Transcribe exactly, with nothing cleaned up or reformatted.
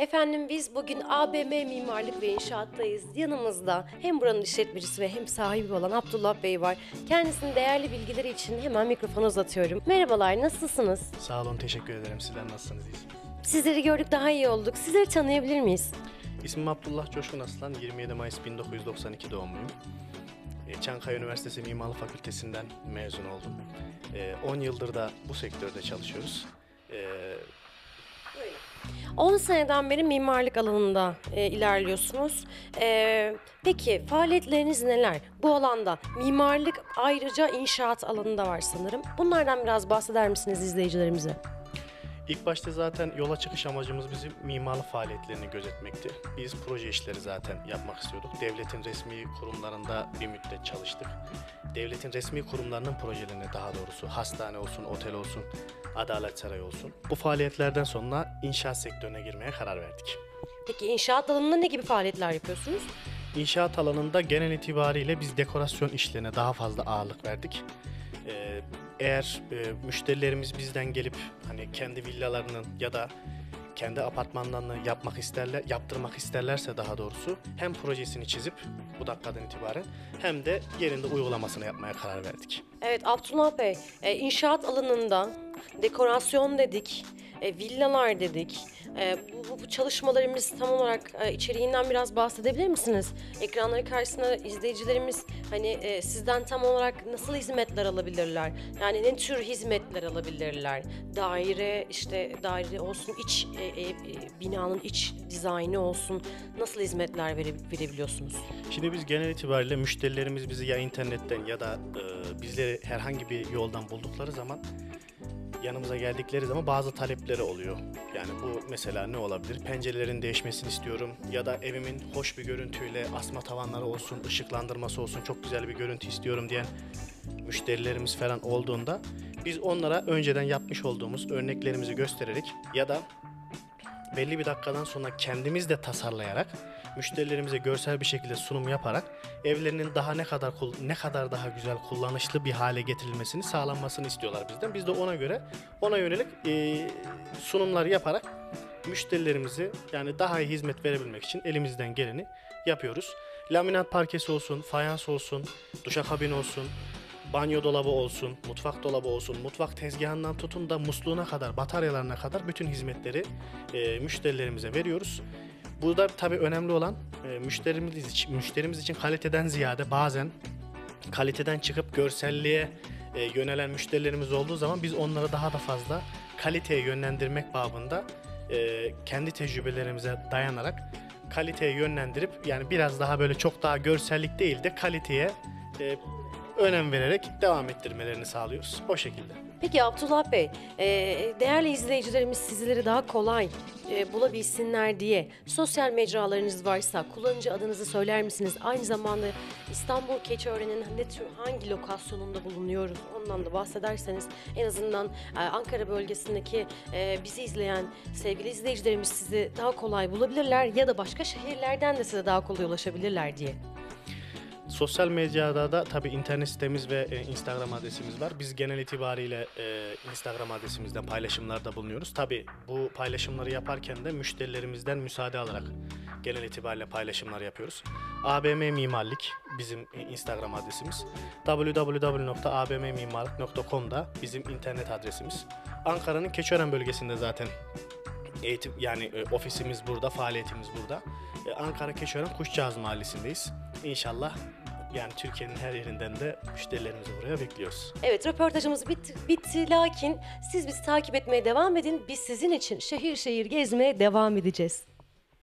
Efendim biz bugün A B M Mimarlık ve İnşaat'tayız. Yanımızda hem buranın işletmecisi ve hem sahibi olan Abdullah Bey var. Kendisinin değerli bilgileri için hemen mikrofonu uzatıyorum. Merhabalar, nasılsınız? Sağ olun, teşekkür ederim. Sizler nasılsınız? Sizleri gördük, daha iyi olduk. Sizleri tanıyabilir miyiz? İsmim Abdullah Coşkun Aslan, yirmi yedi Mayıs bin dokuz yüz doksan iki doğumluyum. Çankaya Üniversitesi Mimarlık Fakültesinden mezun oldum. on yıldır da bu sektörde çalışıyoruz. on seneden beri mimarlık alanında e, ilerliyorsunuz. E, peki faaliyetleriniz neler? Bu alanda mimarlık, ayrıca inşaat alanında var sanırım. Bunlardan biraz bahseder misiniz izleyicilerimize? İlk başta zaten yola çıkış amacımız bizim mimarlık faaliyetlerini gözetmekti. Biz proje işleri zaten yapmak istiyorduk. Devletin resmi kurumlarında bir müddet çalıştık. Devletin resmi kurumlarının projelerini, daha doğrusu hastane olsun, otel olsun, Adalet Sarayı olsun. Bu faaliyetlerden sonra inşaat sektörüne girmeye karar verdik. Peki inşaat alanında ne gibi faaliyetler yapıyorsunuz? İnşaat alanında genel itibariyle biz dekorasyon işlerine daha fazla ağırlık verdik. Ee, eğer e, müşterilerimiz bizden gelip hani kendi villalarının ya da kendi apartmanlarını yapmak isterler, yaptırmak isterlerse daha doğrusu hem projesini çizip bu dakikadan itibaren hem de yerinde uygulamasını yapmaya karar verdik. Evet Abdullah Bey, e, inşaat alanında dekorasyon dedik, e, villalar dedik. E, bu, bu çalışmalarımız tam olarak e, içeriğinden biraz bahsedebilir misiniz? Ekranları karşısında izleyicilerimiz hani e, sizden tam olarak nasıl hizmetler alabilirler? Yani ne tür hizmetler alabilirler? Daire işte daire olsun, iç e, e, binanın iç dizaynı olsun. Nasıl hizmetler vere, verebiliyorsunuz? Şimdi biz genel itibariyle müşterilerimiz bizi ya internetten ya da e, bizleri herhangi bir yoldan buldukları zaman, yanımıza geldikleri zaman bazı talepleri oluyor. Yani bu mesela ne olabilir? Pencerelerin değişmesini istiyorum ya da evimin hoş bir görüntüyle asma tavanları olsun, ışıklandırması olsun, çok güzel bir görüntü istiyorum diyen müşterilerimiz falan olduğunda biz onlara önceden yapmış olduğumuz örneklerimizi göstererek ya da belli bir dakikadan sonra kendimiz de tasarlayarak müşterilerimize görsel bir şekilde sunum yaparak evlerinin daha ne kadar ne kadar daha güzel, kullanışlı bir hale getirilmesini sağlanmasını istiyorlar bizden. Biz de ona göre ona yönelik e, sunumlar yaparak müşterilerimizi yani daha iyi hizmet verebilmek için elimizden geleni yapıyoruz. Laminat parkesi olsun, fayans olsun, duşakabin olsun, banyo dolabı olsun, mutfak dolabı olsun, mutfak tezgahından tutun da musluğuna kadar, bataryalarına kadar bütün hizmetleri e, müşterilerimize veriyoruz. Burada tabii önemli olan e, müşterimiz için, müşterimiz için kaliteden ziyade bazen kaliteden çıkıp görselliğe e, yönelen müşterilerimiz olduğu zaman biz onları daha da fazla kaliteye yönlendirmek babında e, kendi tecrübelerimize dayanarak kaliteye yönlendirip yani biraz daha böyle çok daha görsellik değil de kaliteye e, önem vererek devam ettirmelerini sağlıyoruz. O şekilde. Peki Abdullah Bey, değerli izleyicilerimiz sizleri daha kolay bulabilsinler diye sosyal mecralarınız varsa kullanıcı adınızı söyler misiniz? Aynı zamanda İstanbul Keçiören'in ne tür, hangi lokasyonunda bulunuyoruz? Ondan da bahsederseniz en azından Ankara bölgesindeki bizi izleyen sevgili izleyicilerimiz sizi daha kolay bulabilirler ya da başka şehirlerden de size daha kolay ulaşabilirler diye. Sosyal medyada da tabii internet sitemiz ve e, Instagram adresimiz var. Biz genel itibariyle e, Instagram adresimizden paylaşımlarda bulunuyoruz. Tabii bu paylaşımları yaparken de müşterilerimizden müsaade alarak genel itibariyle paylaşımlar yapıyoruz. A B M Mimarlık bizim e, Instagram adresimiz. w w w nokta a b m mimarlık nokta com'da bizim internet adresimiz. Ankara'nın Keçiören bölgesinde zaten eğitim yani e, ofisimiz burada, faaliyetimiz burada. E, Ankara Keçiören Kuşçağız Mahallesi'ndeyiz. İnşallah yani Türkiye'nin her yerinden de müşterilerimizi buraya bekliyoruz. Evet, röportajımız bitti, bitti lakin siz bizi takip etmeye devam edin. Biz sizin için şehir şehir gezmeye devam edeceğiz.